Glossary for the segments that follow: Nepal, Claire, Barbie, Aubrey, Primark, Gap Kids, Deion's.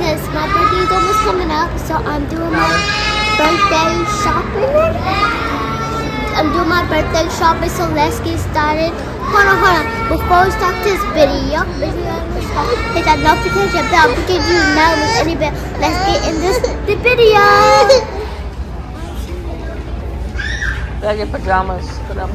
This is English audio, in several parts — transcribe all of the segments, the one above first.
because my birthday's almost coming up, so I'm doing my birthday shopping. I'm doing my birthday shopping, so let's get started. Hold on. Before we start this video, hit that notification bell because you know me any bit. Let's get in the video. I get pajamas. Put them.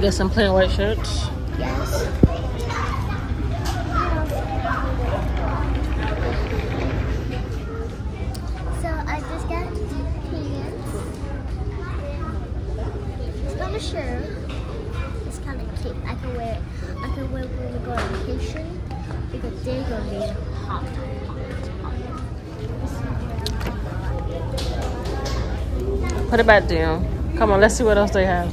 Get some plain white shirts. Yes. So I just got pants. It's got a shirt. It's kind of cute. I can wear it. I can wear it when we go on vacation because they're gonna be hot. Put it back down. Come on, let's see what else they have.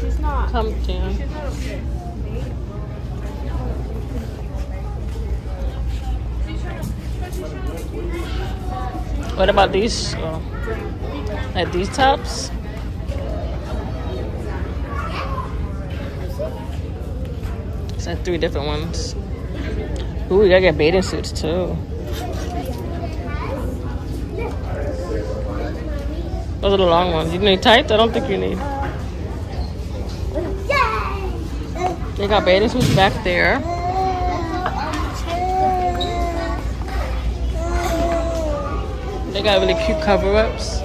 She's not okay. What about these? Like these tops? It's like three different ones. Ooh, we gotta get bathing suits too. Those are the long ones. You need tights? I don't think you need. They got bathing suits back there. They got really cute cover-ups.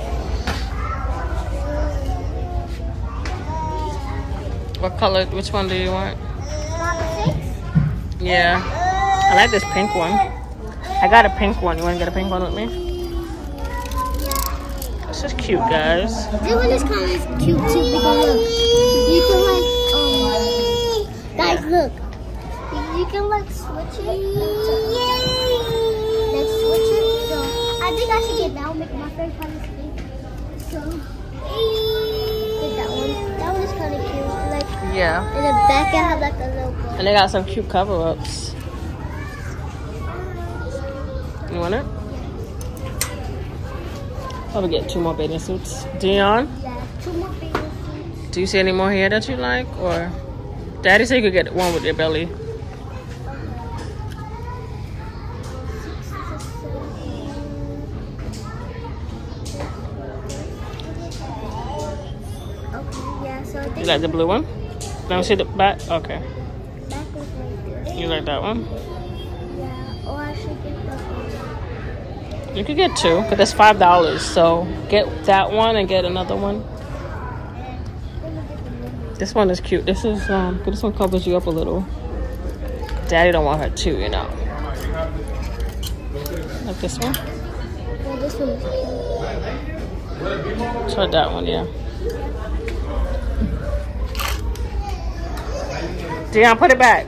What color? Which one do you want? Yeah. I like this pink one. I got a pink one. You want to get a pink one with me? This is cute, guys. This one is kind of cute too. You can like. Guys, look. You can like switch it. Yay! Like switch it. So I think I should get that one. Make my friend kind of sleep. So get that one. That one is kind of cute. Like yeah. In the back, I have like a little book. And they got some cute cover-ups. You want it? Yeah. Probably get two more bathing suits. Dion. Yeah, two more bathing suits. Do you see any more here that you like, or? Daddy said you could get one with your belly. Okay, yeah, so I think you like the blue one? Don't see the back? Okay. Back was right there. You like that one? Yeah, or I should get the one. You could get two, but that's $5. So get that one and get another one. This one is cute. This is this one covers you up a little. Daddy don't want her too, you know. Like this one. Yeah, this one is cute. Try that one, yeah. Dion, put it back.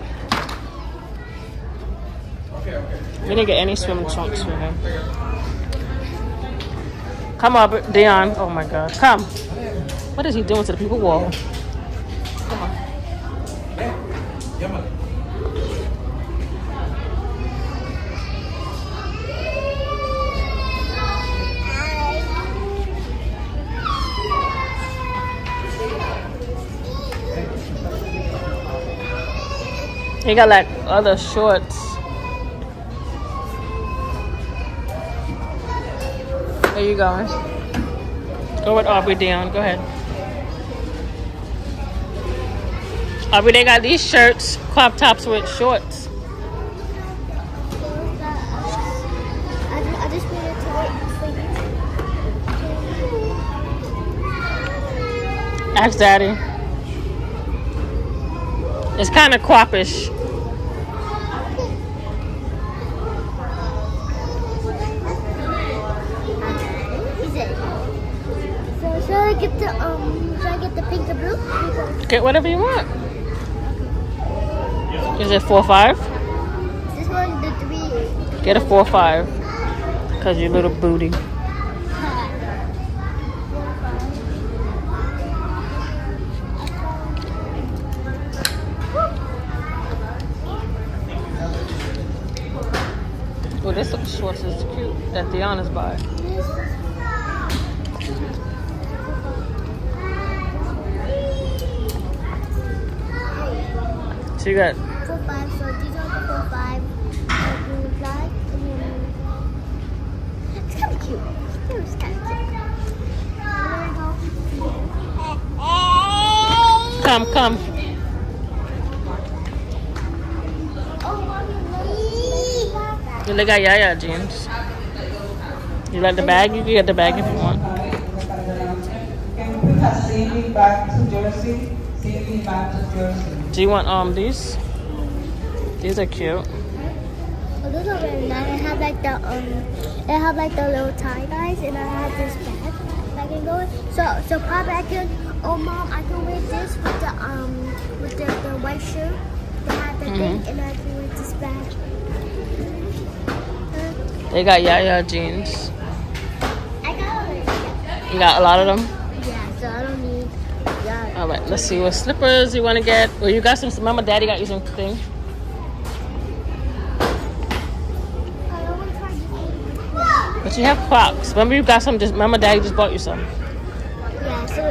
We didn't get any swim trunks for him. Come up, Dion. Oh my God, come. What is he doing to the people wall? Come on. He got like other shorts. Where you going? Go with Aubrey, Dion. Go ahead. They got these shirts, crop tops with shorts. I just wanted to wait. Ask Daddy. It's kind of crop-ish. So should I get the pink or blue? Get whatever you want. Is it 4 or 5? This one's the 3. Get a 4 or 5. Cause your little booty. Oh, this shorts is cute that Deanna's by. So you got 4 or 5, so these are the 4 or 5. It's kind of cute. It's kind of cute. Come. You look at Yaya jeans. You like the bag? You can get the bag if you want. Do you want these? These are cute. Oh, those are really nice. It have like the little tie guys, and I have this bag that I can go with. So probably I can. Oh mom, I can wear this with the white shirt that have the thing, and I can wear this bag. They got Yaya jeans. I got all of. You got a lot of them. Yeah, so I don't need. Yeah. All right, let's see what slippers you want to get. Well, you got some. Remember, Daddy got you something. But you have Crocs. Remember, you got some. Remember, Daddy just bought you some. Yeah. So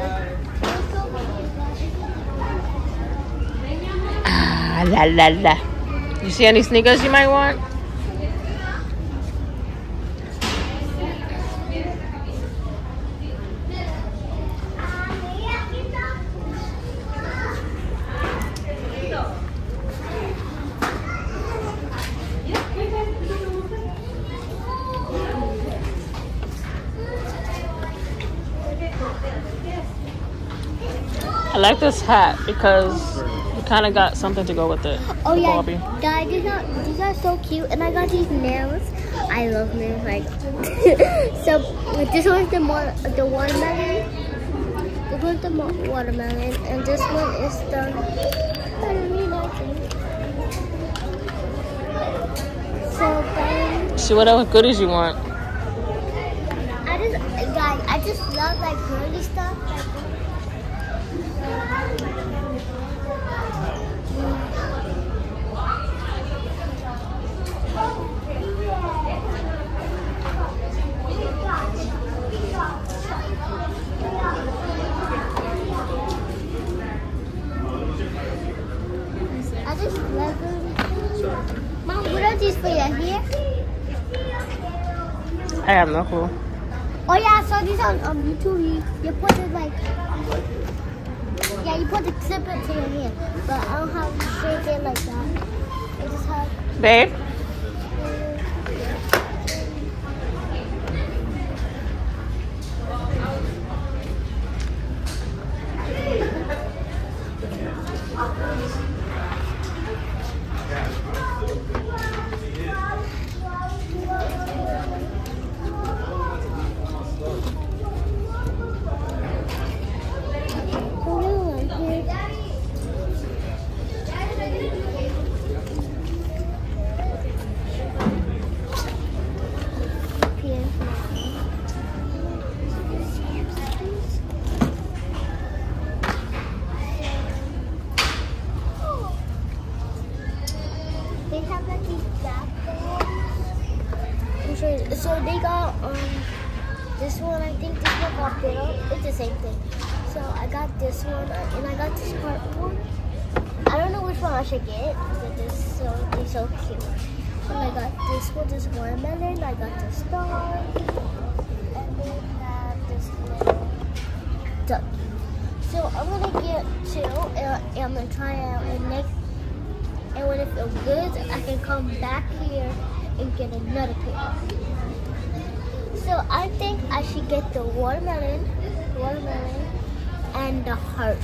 You see any sneakers you might want? I like this hat because you kind of got something to go with it. Oh yeah, Barbie. Guys, these are so cute, and I got these nails. I love nails, like so. This one's the watermelon. This one's the watermelon, and this one is the. I don't really like it. So guys. So what other goodies you want? I just love like girly stuff. I just love them. Mom, what are these for your hair? I have no clue. Oh yeah, I saw these on YouTube. You put it like, yeah, you put the clip into your hair, but I don't have straight hair like that. I just have. Babe. So they got this one. I think this one got filled. It's the same thing. So I got this one, and I got this purple. I don't know which one I should get, but they're so cute. So I got this one, this watermelon. I got this star, and then I have this little duck. So I'm gonna get 2, and I'm gonna try it out. And when it feels good, I can come back here and get another pair. So I think I should get the watermelon, and the heart.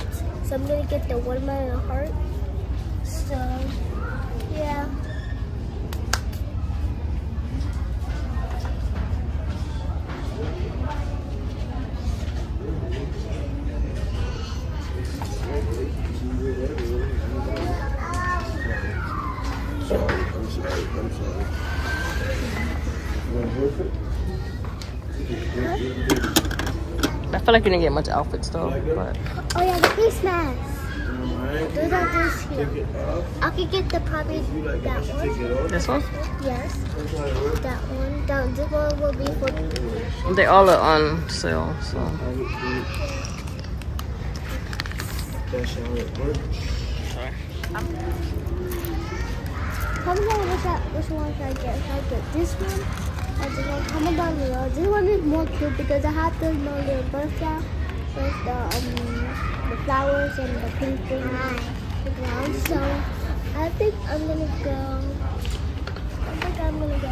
So I'm gonna get the watermelon and the heart. So yeah. I'm sorry. I feel like you didn't get much outfits though. But. Oh yeah, the face mask. Those are those here. I could get the probably that one. This one? Yes. That one. That this one will be for. They all are on sale, so. Sorry. Comment down which one I get. If I get this one, I just want to comment down below. This one is more cute because I have the little butterfly with the flowers and the pink thing on the ground. So I think I'm gonna go. with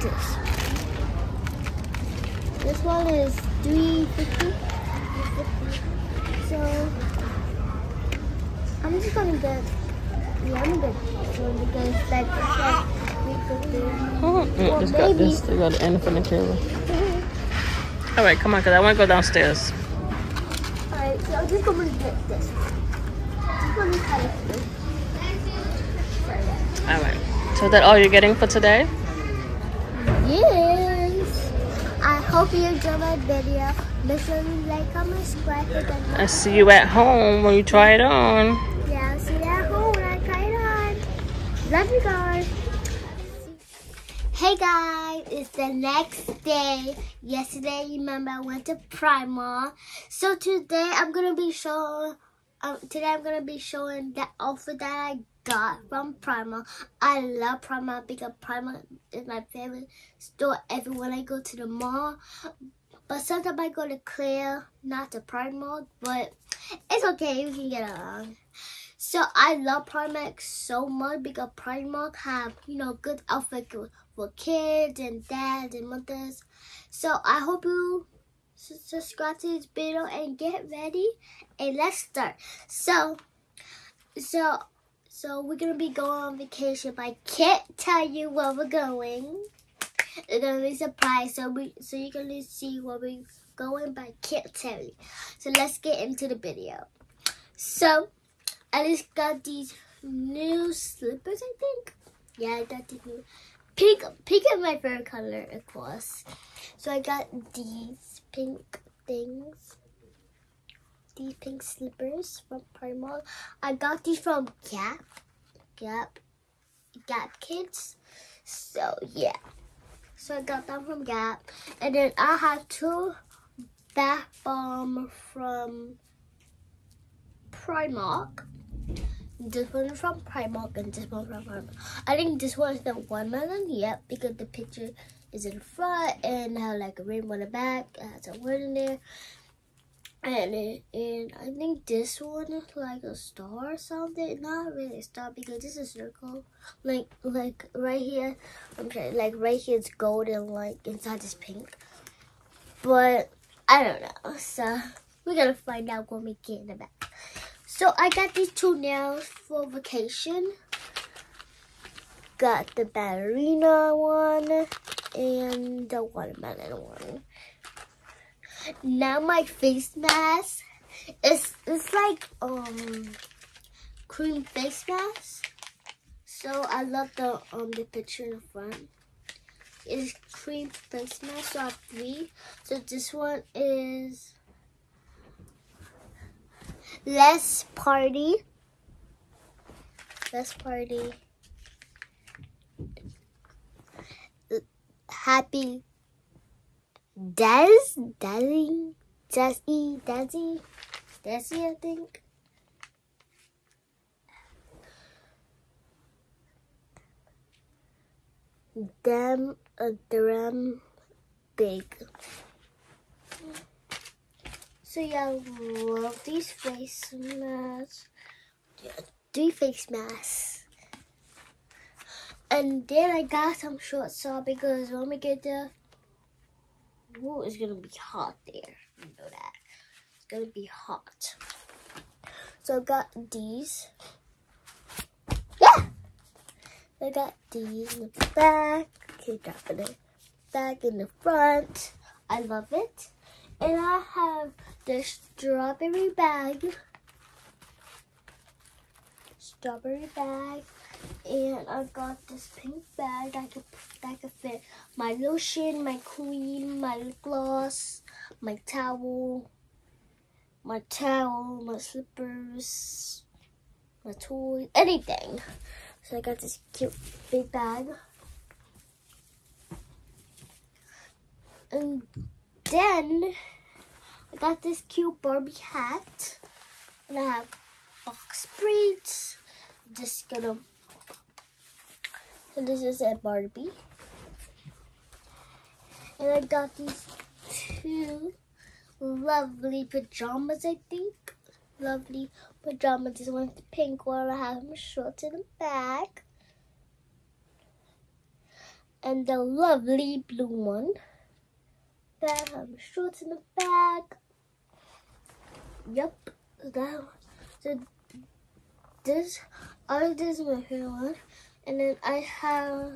this. This one is $3.50. So I'm just gonna get. Yeah, I'm gonna go because it's like the shop. Just got this. They got the end from the table. All right, come on, cause I wanna go downstairs. All right, so I'm just gonna get this. I'm gonna cut it through. All right. So is that all you're getting for today? Yes. I hope you enjoyed my video. Make sure you like, comment, subscribe, and I'll see you at home when you try it on. Yeah, I'll see you at home. Love you guys. Hey guys, it's the next day. Yesterday, remember, I went to Primark. So today, I'm gonna be showing the outfit that I got from Primark. I love Primark because Primark is my favorite store ever when I go to the mall. But sometimes I go to Claire, not to Primark. But it's okay, we can get along. So I love Primark so much because Primark have, you know, good outfits for kids and dads and mothers. So I hope you subscribe to this video and get ready and let's start. So we're gonna be going on vacation, but I can't tell you where we're going. It's gonna be a surprise, so you're gonna see where we're going, but I can't tell you. So let's get into the video. So I just got these new slippers, I think. Yeah, I got these new. Pink is my favorite color, of course. So I got these pink things. These pink slippers from Primark. I got these from Gap Kids. So, yeah. So I got them from Gap. And then I have two bath bomb from Primark. This one is from Primark and this one from Primark. I think this one is the watermelon, yep, because the picture is in front and has like a rainbow in the back. It has a word in there. And I think this one is like a star or something. Not really a star because this is a circle. Like right here, I'm trying, like right here it's gold and like inside is pink. But I don't know. So we're gonna find out when we get in the back. So I got these two nails for vacation. Got the ballerina one and the watermelon one. Now my face mask it's like cream face mask. So I love the picture in the front. It's cream face mask, so I have three. So this one is Let's party. Happy Desi, I think. Them big. So yeah, I love these face masks. Yeah, three face masks. And then I got some short socks because when we get there, ooh, it's gonna be hot there. You know that. It's gonna be hot. So I got these. Yeah! I got these in the back. Okay, dropping it. Back in the front. I love it. And I have the strawberry bag. And I got this pink bag that could fit my lotion, my cream, my lip gloss, my towel, my slippers, my toys, anything. So I got this cute big bag. And then I got this cute Barbie hat. And I have box braids. I'm just gonna... So this is a Barbie. And I got these two lovely pajamas, I think. Lovely pajamas. This one's the pink one. I have them shorts in the back. And the lovely blue one. That have shorts in the back. Yep. So this, all this is my hair one. And then I have,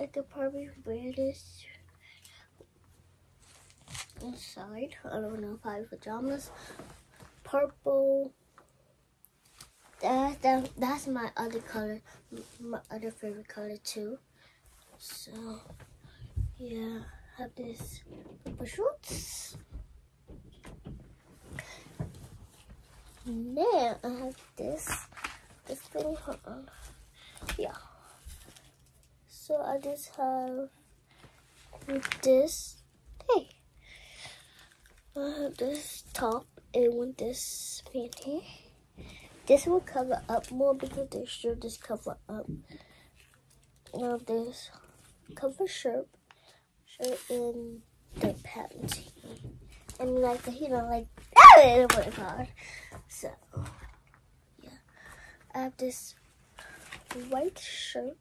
I could probably wear this inside. I don't know, probably pajamas. Purple. That's my other color, my other favorite color too. So, yeah. Have this purple shorts. Now I have this thing on. Yeah. So I just have this. Hey. I have this top and with this panty. This will cover up more because the shirt is covered up. Now this cover shirt. In the pants, and like you know, like oh my god. So yeah, I have this white shirt,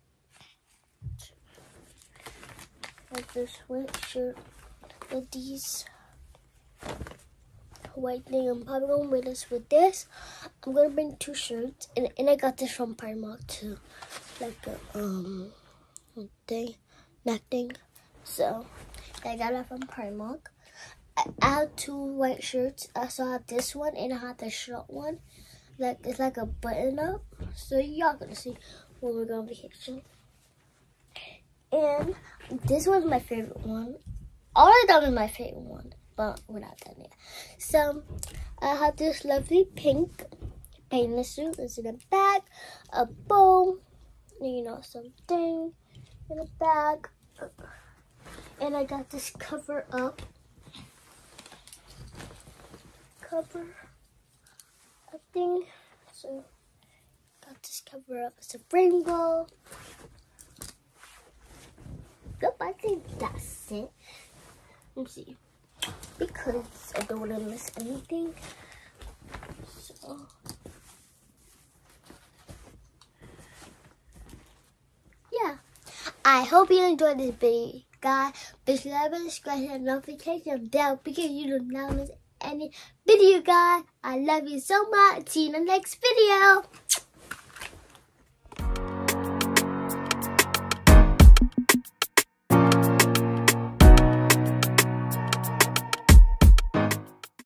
like this white shirt with these white thing. I'm probably gonna wear this with this. I'm gonna bring two shirts, and I got this from Primark too, like a thing, nothing. So, I got it from Primark. I have two white shirts. I saw this one and I had the short one. Like it's like a button up. So y'all gonna see when we're going on vacation. And this one's my favorite one. All of them is my favorite one, but we're not done yet. So I have this lovely pink painless suit. It's in the back, a bow, you know, something in the back. And I got this cover up thing. So got this cover up. It's a rainbow. Nope, I think that's it. Let me see. Because I don't want to miss anything. So yeah. I hope you enjoyed this video. Guys, be sure to subscribe and notification bell because you do not miss any video, guys. I love you so much. See you in the next video.